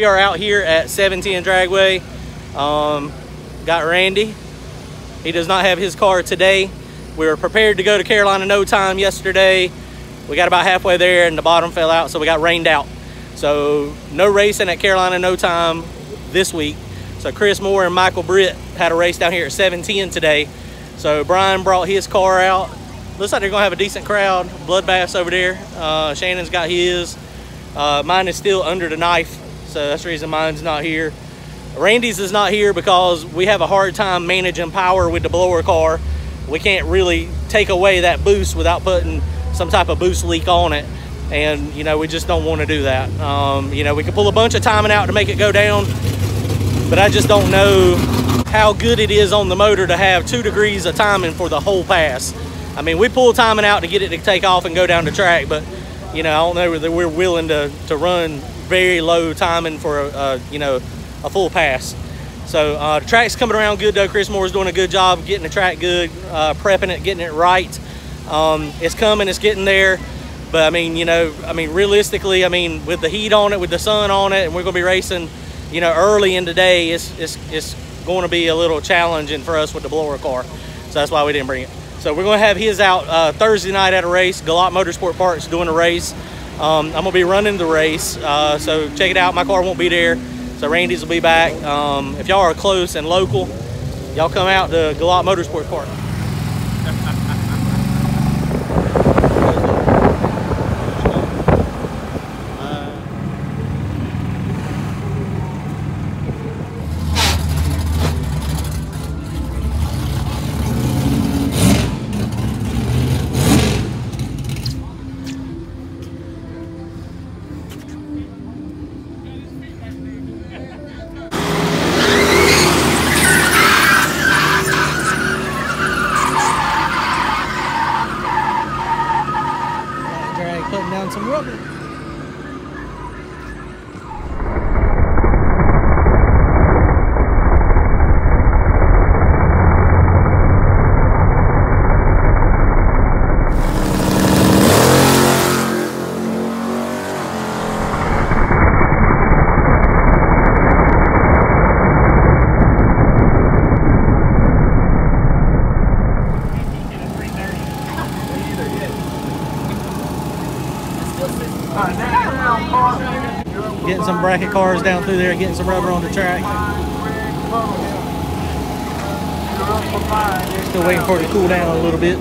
We are out here at 710 Dragway. Got Randy. He does not have his car today. We were prepared to go to Carolina no time yesterday. We got about halfway there and the bottom fell out, so we got rained out. So no racing at Carolina no time this week. So Chris Moore and Michael Britt had a race down here at 710 today. So Brian brought his car out. Looks like they're gonna have a decent crowd. Bloodbath's over there. Shannon's got his. Mine is still under the knife. So that's the reason mine's not here. Randy's is not here because we have a hard time managing power with the blower car. We can't really take away that boost without putting some type of boost leak on it. And, you know, we just don't want to do that. You know, we can pull a bunch of timing out to make it go down, but I just don't know how good it is on the motor to have 2 degrees of timing for the whole pass. I mean, we pull timing out to get it to take off and go down the track, but, you know, I don't know whether we're willing to run very low timing for a full pass. So the track's coming around good though. Chris Moore's doing a good job getting the track good, prepping it, getting it right. It's coming, it's getting there. But I mean, you know, I mean, realistically, I mean, with the heat on it, with the sun on it, and we're gonna be racing, you know, early in the day, it's gonna be a little challenging for us with the blower car. So that's why we didn't bring it. So we're gonna have his out Thursday night at a race. Galot Motorsport Park's doing a race. I'm gonna be running the race, so check it out. My car won't be there, so Randy's will be back. If y'all are close and local, y'all come out to Galot Motorsport Park. Getting some bracket cars down through there, getting some rubber on the track. Still waiting for it to cool down a little bit.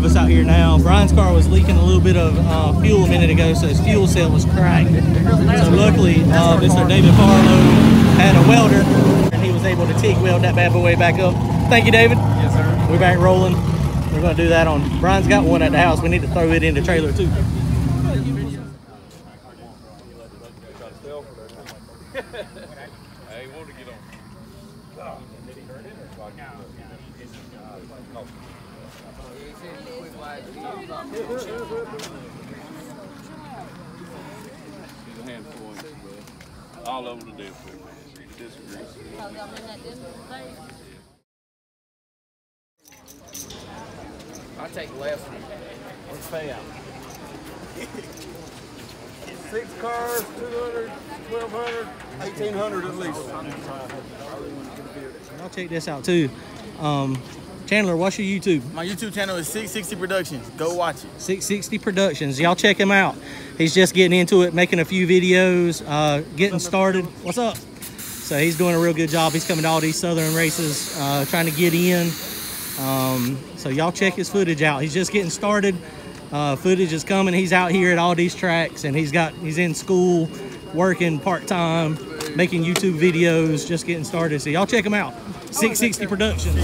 of us out here now. Brian's car was leaking a little bit of fuel a minute ago, so his fuel cell was cracked. So luckily, Mr. David Farlow had a welder, and he was able to TIG weld that bad boy back up. Thank you, David. Yes, sir. We're back rolling. We're going to do that on. Brian's got one at the house. We need to throw it in the trailer, too. All over the damn thing. I take last one. Let's pay out. 6 cars, 200, 1,200, 1,800 at least. I'll check this out too. Chandler, what's your YouTube? My YouTube channel is 660 Productions. Go watch it. 660 Productions. Y'all check him out. He's just getting into it, making a few videos, getting started. What's up? So he's doing a real good job. He's coming to all these Southern races, trying to get in. So y'all check his footage out. He's just getting started. Footage is coming. He's out here at all these tracks, and he's in school, working part-time, making YouTube videos, just getting started. So y'all check him out. 660 Productions.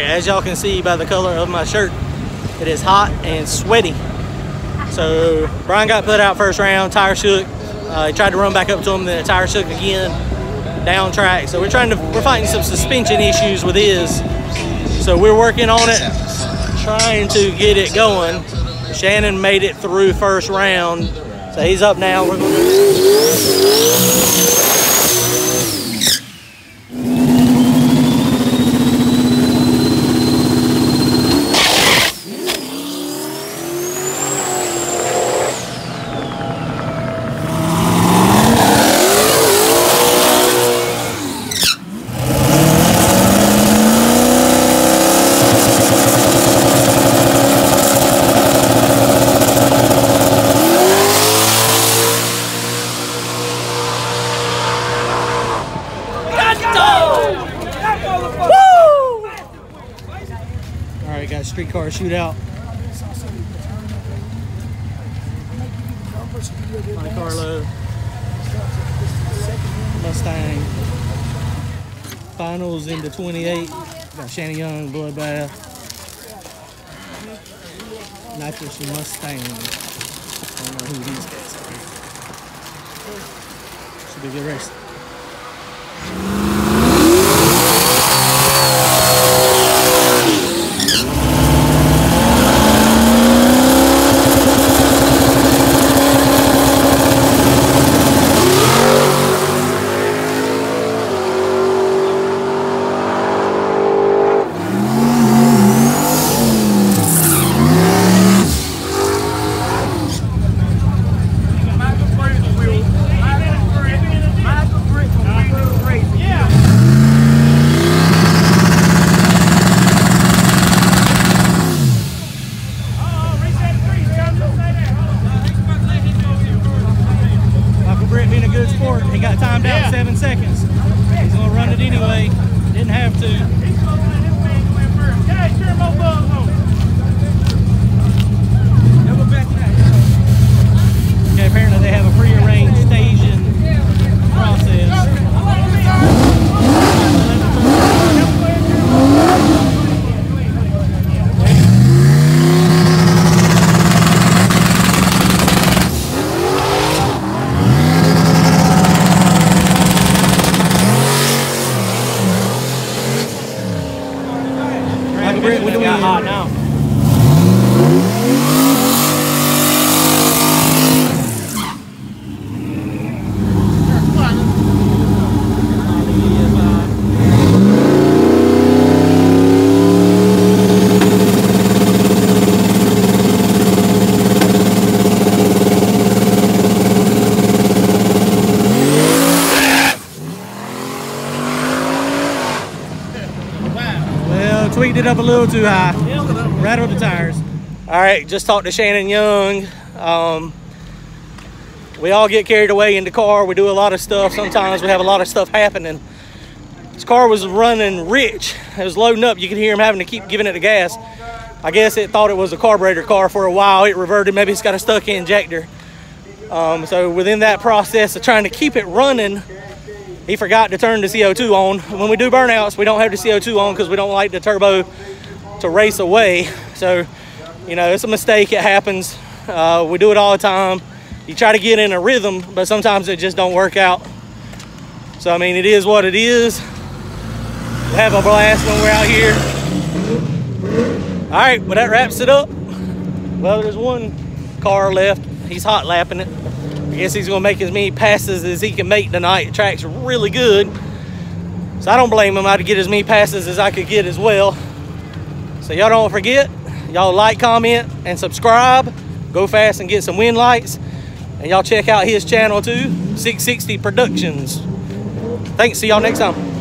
As y'all can see by the color of my shirt, it is hot and sweaty. So Brian got put out first round, tire shook. He tried to run back up to him, then the tire shook again, down track. So we're fighting some suspension issues with his. So we're working on it, trying to get it going. Shannon made it through first round, so he's up now. We're gonna do this. Streetcar shootout. Monte Carlo. Mustang. Finals into 28. Got Shannon Young, Bloodbath. Nightwish and Mustang. I don't know who these guys are. Should be a good race. creeped it up a little too high. Rattled the tires. All right, just talked to Shannon Young. We all get carried away in the car. We do a lot of stuff. Sometimes we have a lot of stuff happening. This car was running rich. It was loading up. You could hear him having to keep giving it the gas. I guess it thought it was a carburetor car for a while. It reverted. Maybe it's got a stuck injector. So within that process of trying to keep it running, he forgot to turn the CO2 on. When we do burnouts, we don't have the CO2 on because we don't like the turbo to race away. So, you know, it's a mistake. It happens. We do it all the time. You try to get in a rhythm, but sometimes it just don't work out. So, I mean, it is what it is. We have a blast when we're out here. All right, well, that wraps it up. Well, there's one car left. He's hot lapping it. I guess he's gonna make as many passes as he can make tonight. The track's really good, so I don't blame him. I'd get as many passes as I could get as well. So y'all don't forget, y'all like, comment, and subscribe. Go fast and get some wind lights. And y'all check out his channel too, 660 Productions. Thanks, see y'all next time.